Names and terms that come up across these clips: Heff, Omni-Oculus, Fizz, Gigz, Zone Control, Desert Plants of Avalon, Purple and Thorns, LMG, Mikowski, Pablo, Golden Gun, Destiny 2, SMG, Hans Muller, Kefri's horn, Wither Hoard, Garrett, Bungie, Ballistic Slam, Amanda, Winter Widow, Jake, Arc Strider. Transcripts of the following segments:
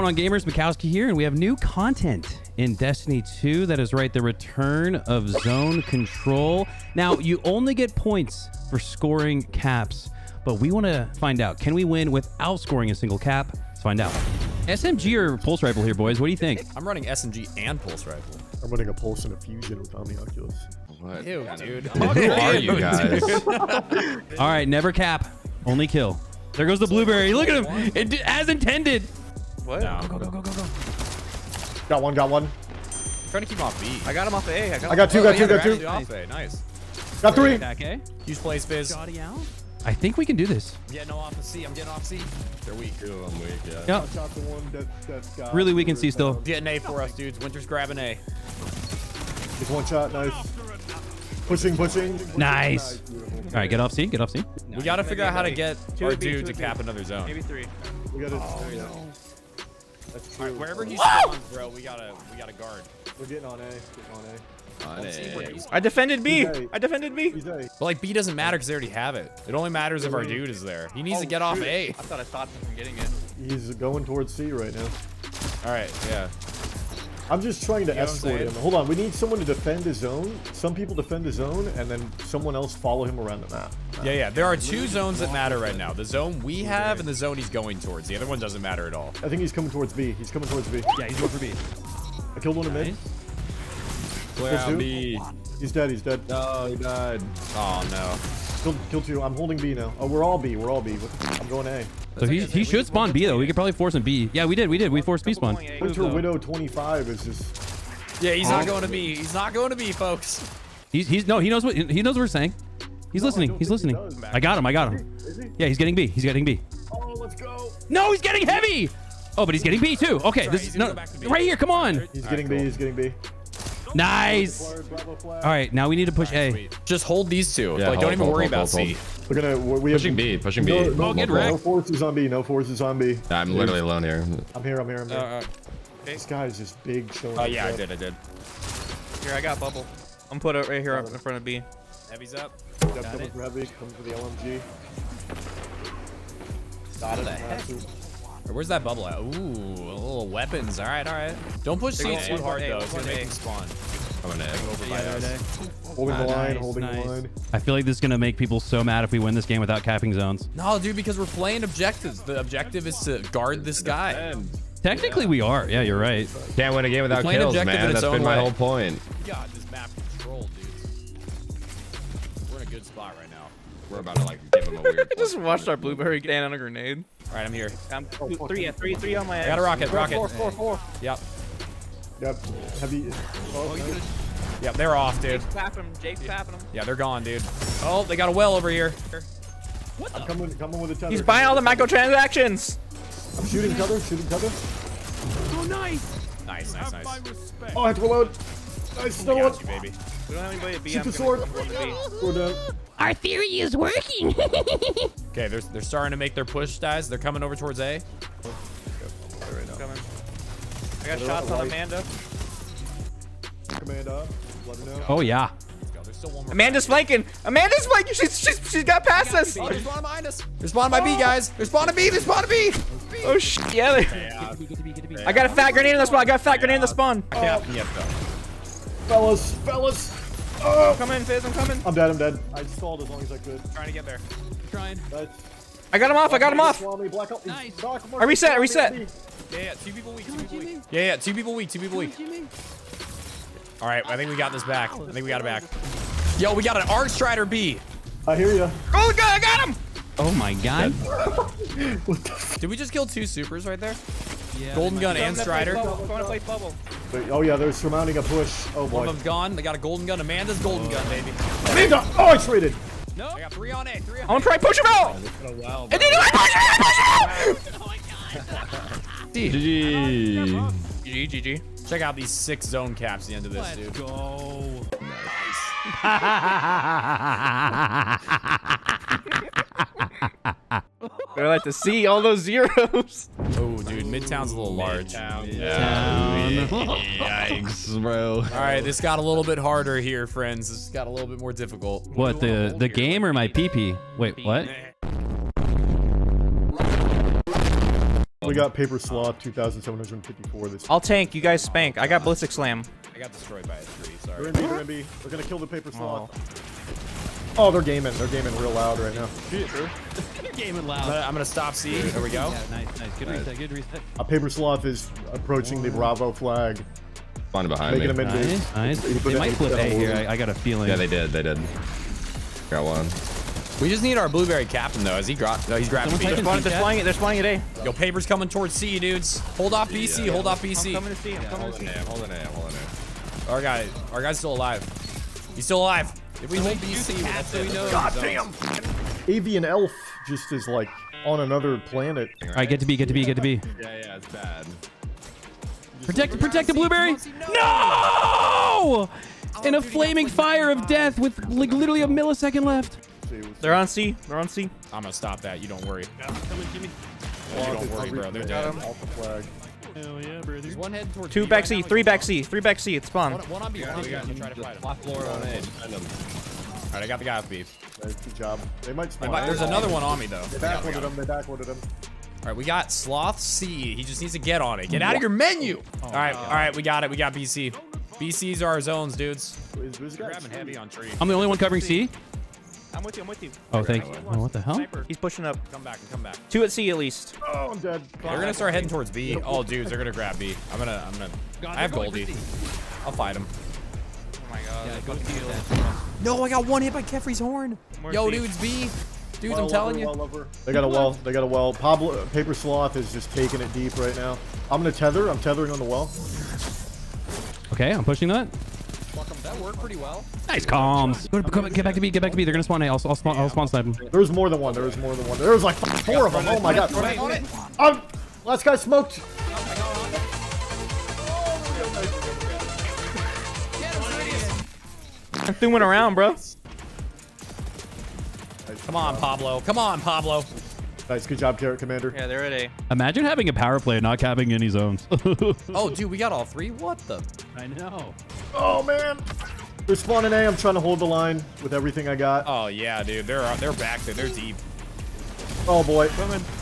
going on, gamers? Mikowski here, and we have new content in Destiny 2. That is right, the return of Zone Control. Now, you only get points for scoring caps, but we want to find out, can we win without scoring a single cap? Let's find out. SMG or Pulse Rifle here, boys? What do you think? I'm running SMG and Pulse Rifle. I'm running a Pulse and a Fusion with Omni-Oculus. What? Ew, dude. Who are you guys? All right, never cap, only kill. There goes the blueberry. Look at him. It, as intended. What? No. Go, go, go, go, go. Got one, got one. I'm trying to keep him off B. I got him off A. I got two. Nice. Nice. Got three. Back A. Huge plays, Fizz. I think we can do this. I'm getting off of C. I'm getting off C. They're weak. Ooh, I'm weak, yeah. Yep. That's really weak in C still. Getting A for us, dudes. Winter's grabbing A. Just one shot. Nice. Pushing. Nice. All right, get off C. Get off C. No, we got to figure out how to get our dude to cap another zone. Maybe three. We got to. Oh, no. That's true. All right, wherever he's going, bro, we gotta guard. We're getting on A. I defended B. But like B doesn't matter because they already have it. It only matters if our dude is there. He needs to get off A. I thought I stopped him from getting it. He's going towards C right now. All right. Yeah. I'm just trying to escort him. Hold on, we need someone to defend his zone. Some people defend the zone, and then someone else follow him around the map. Yeah. There are two zones that matter right now. The zone we have and the zone he's going towards. The other one doesn't matter at all. I think he's coming towards B. Yeah, he's going for B. I killed one of mid. Clear out B. He's dead. Oh, he died. Oh, no. Kill two. I'm holding B now. Oh, we're all B. I'm going A. So he should spawn B though. We could probably force him B. Yeah, we did. We forced B spawn. Winter Widow 25 is just. Yeah, he's not going to B. He's not going to B, folks. He knows what we're saying. He's listening. I got him. Yeah, he's getting B. Oh, let's go. No, he's getting heavy. Oh, but he's getting B too. Okay, this is right here. Come on. He's getting B. Nice. All right, now we need to push A. Just hold these two. Yeah, like, don't even worry about C. We're gonna. Pushing B. No, get wrecked. No forces on B. I'm literally alone here. I'm here. This guy is just big. Oh yeah, I did. Here, I got bubble. I'm put it right here up in front of B. Heavy's up. Got coming for heavy. Coming for the LMG. Got it. Where's that bubble at? Ooh, little weapons. All right. Don't push C too hard, though. It's going to make him spawn. I'm going to go over by us. Holding the line. I feel like this is going to make people so mad if we win this game without capping zones. No, dude, because we're playing objectives. The objective is to guard this guy. Technically, we are. Yeah, you're right. Can't win a game without kills, man. That's been my whole point. God, this map control, dude. We're in a good spot right now. We're about to, like, give him a weird... Just watched our blueberry get on a grenade. All right, I'm here. Three on my head. I got a rocket. Four. Yep. Heavy. Oh, yep, they're off, dude. Jake's tapping him. Yeah, they're gone, dude. Oh, they got a well over here. What the? I'm coming with a tether. He's buying all the microtransactions. I'm shooting tether. Oh, nice. Oh, I have to reload. Nice, we got you, baby. We don't have anybody at B. Shoot the sword. Our theory is working. Okay, they're starting to make their push, guys. They're coming over towards A. I got shots on Amanda. Amanda, let her know. Oh yeah. Amanda's flanking. She's got past us. Oh, they're spawning behind us. They're spawning by B, guys. They're spawning B. Oh shit. Yeah. I got a fat grenade in the spawn. Fellas. Oh, come in, Fizz. I'm dead. I stalled as long as I could. Trying to get there. I got him off. Nice. I reset. Yeah. Two people weak. All right. I think we got this back. Yo, we got an Arc Strider B. I hear you. Oh, God. I got him. Oh, my God. Did we just kill two supers right there? Yeah, Golden Gun and Strider. I want to play bubble. Oh, yeah, they're surmounting a push. Oh, boy. One of them's gone. They got a Golden Gun. Amanda's Golden Gun, baby. Amanda! Oh, I traded. No. I got three on A. I'm going to try to push him out. And then I push him out. Oh, my God. GG. Check out these 6 zone caps at the end of this, dude. Let's go. Nice. I like to see all those zeros. Oh, dude, Midtown's a little large. Yeah. Yikes, bro. All right, this got a little bit harder here, friends. This got a little bit more difficult. What, the game or my pee-pee? Wait, what? We got Paper Sloth 2,754 this. I'll tank. You guys spank. I got Ballistic Slam. I got destroyed by a tree. Sorry. We're gonna kill the Paper Sloth. Oh, they're gaming. They're gaming real loud right now. They're gaming loud. I'm gonna stop C. There we go. Yeah, nice. Good reset. Good reset. A Paper Sloth is approaching the Bravo flag. Flying behind me. Nice. They might flip A here. I got a feeling. Yeah, they did. They did. Got one. We just need our blueberry captain though. Is he dropped? No, he's grabbing. They're spawning it. They're spawning it. A. Yo, Paper's coming towards C, dudes. Hold off BC. Yeah. Hold off BC. I'm coming to C. I'm coming to C. Hold on. Our guy's still alive. He's still alive. If we hold BC, that's so we know. God damn. Avian Elf just is like on another planet. All right, get to B. Yeah, it's bad. Protect the blueberry. No! In a flaming fire of death with like literally a millisecond left. They're on C. I'm gonna stop that. You don't worry. You don't worry, bro. They're dead. Hell yeah, bro. There's one head towards two back C. Three back C. It's spawn. One on B. All right, I got the guy off B. Good job. They might spawn. There's another one on me though. They backwooded him. All right, we got Sloth C. He just needs to get on it. Get out of your menu. All right, we got it. We got BC. BC's are our zones, dudes. Heavy on tree. I'm the only one covering C. I'm with you. Oh, thank you. Oh, what the hell? He's pushing up. Come back. Two at C at least. Oh, I'm dead. They're gonna start heading towards B. Oh, dudes, they're gonna grab B. I'm gonna. God, I have Goldie. I'll fight him. Oh my god. Yeah, no, I got one hit by Kefri's horn. Yo, dudes, B. Dudes, I'm telling you. They got a well. Pablo, Paper Sloth is just taking it deep right now. I'm gonna tether. I'm tethering on the well. Okay, I'm pushing that. That worked pretty well. Nice comms. Get back to B. They're gonna spawn A. I'll spawn snipe them. There's more than one. There was like four of them. Oh my god. Last guy smoked. I threw one around, bro. Come on, Pablo. Nice, good job, Garrett Commander. Yeah, they're at A. Imagine having a power play and not capping any zones. Oh, dude, we got all three? What the? I know. Oh, man. They're spawning A. I'm trying to hold the line with everything I got. Oh, yeah, dude. They're back there. They're deep. Oh, boy.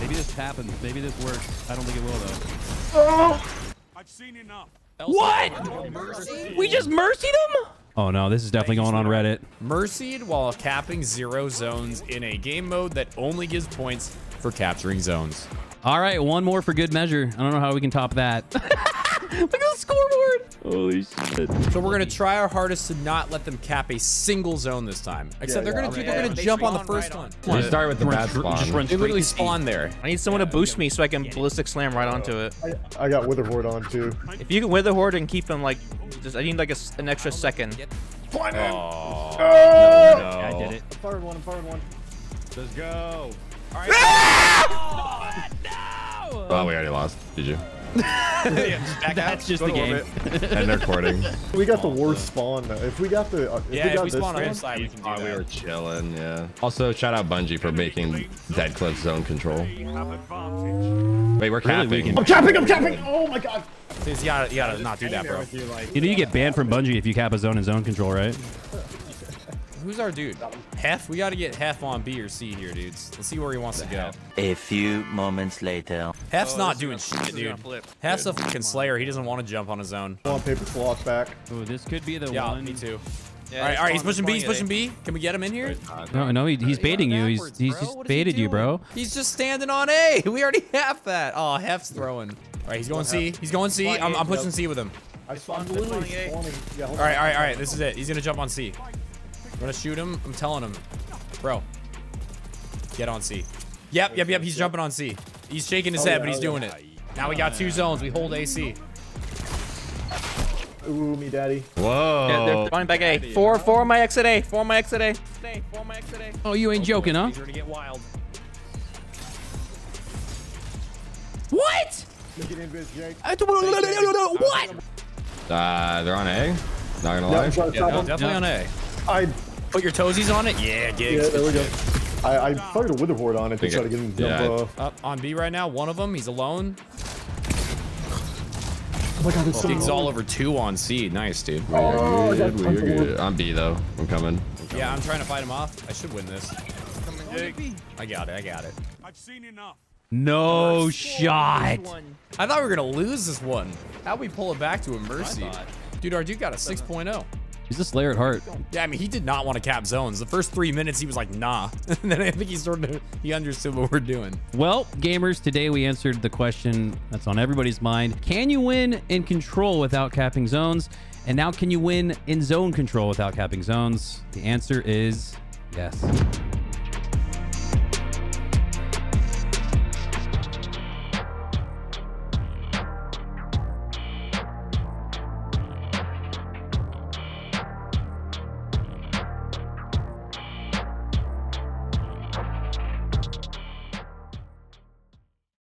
Maybe this happens. Maybe this works. I don't think it will, though. Oh! I've seen enough. What? Oh, mercy. We just mercied him? Oh no, this is definitely going on Reddit. Mercied while capping zero zones in a game mode that only gives points for capturing zones. All right, one more for good measure. I don't know how we can top that. Look at the scoreboard. Holy shit. So we're going to try our hardest to not let them cap a single zone this time. Except they're going to jump on the first one. Just start with the bad spawn. They literally spawn there. I need someone to boost me so I can ballistic slam right onto it. I got Wither Hoard on too. If you can Wither Hoard and keep them like, I need like an extra second. I did it. I'm firing one. Let's go. All right. No! Oh, we already lost. Did you? That's just the game. And they're courting. We got the worst spawn though. If we spawn on this side, we were chilling. Yeah. Also, shout out Bungie for making Dead Cliff zone control. Wait, we're capping. I'm capping. Oh my god. Please, you gotta not do that, bro. You know you get banned from Bungie if you cap a zone in zone control, right? Who's our dude? Heff? We gotta get Heff on B or C here, dudes. Let's see where he wants to go. A few moments later. Heff's not doing shit, dude. Heff's a fucking slayer. He doesn't want to jump on his own. I want Paper Sloth back. Oh, this could be the one. Yeah, me too. Yeah, all right. He's pushing B. Can we get him in here? No. He's baiting you. He's just baited you, bro. He's just standing on A. We already have that. Oh, Heff's throwing. All right, he's going C. I'm pushing C with him. I spawned literally. All right. This is it. He's gonna jump on C. I'm gonna shoot him. I'm telling him, bro, get on C. Yep. He's jumping on C. He's shaking his head, but he's doing it. Now we got two zones. We hold AC. Ooh, me daddy. Whoa. Yeah, they're running back A. Four on my exit A. Oh, you ain't joking, huh? He's gonna get wild. What? What? They're on A. Not gonna lie. Definitely on A. I put your toesies on it. Yeah, Gigz. Yeah, there we go. I fired a Wither Hoard on it to try to get him to jump up on B right now. One of them, he's alone. Oh my god, Gigz all over two on C. Nice, dude. Oh, we're good. I'm B though. I'm coming. Yeah, I'm trying to fight him off. I should win this. I got it. I've seen enough. No shot. I thought we were going to lose this one. How'd we pull it back to a mercy? Dude, our dude got a 6.0. He's just Slayer at heart. Yeah, I mean, he did not want to cap zones. The first 3 minutes, he was like, nah. And then I think he sort of, he understood what we're doing. Well, gamers, today we answered the question that's on everybody's mind. Can you win in Control without capping zones? And now, can you win in Zone Control without capping zones? The answer is yes.